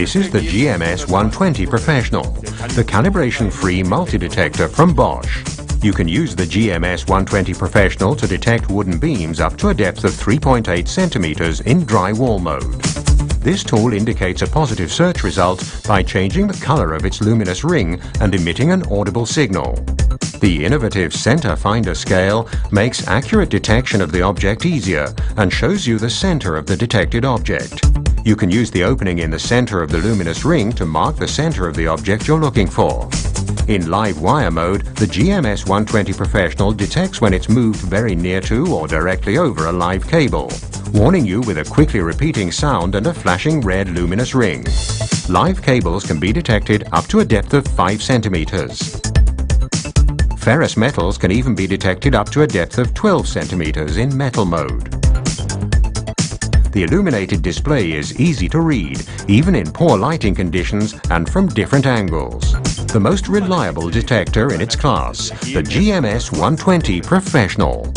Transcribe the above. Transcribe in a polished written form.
This is the GMS 120 Professional, the calibration-free multi-detector from Bosch. You can use the GMS 120 Professional to detect wooden beams up to a depth of 3.8 centimeters in dry wall mode. This tool indicates a positive search result by changing the color of its luminous ring and emitting an audible signal. The innovative Center-Finder scale makes accurate detection of the object easier and shows you the center of the detected object. You can use the opening in the center of the luminous ring to mark the center of the object you're looking for. In live wire mode, the GMS 120 Professional detects when it's moved very near to or directly over a live cable, warning you with a quickly repeating sound and a flashing red luminous ring. Live cables can be detected up to a depth of 5 centimeters. Ferrous metals can even be detected up to a depth of 12 centimeters in metal mode. The illuminated display is easy to read, even in poor lighting conditions and from different angles. The most reliable detector in its class, the GMS 120 Professional.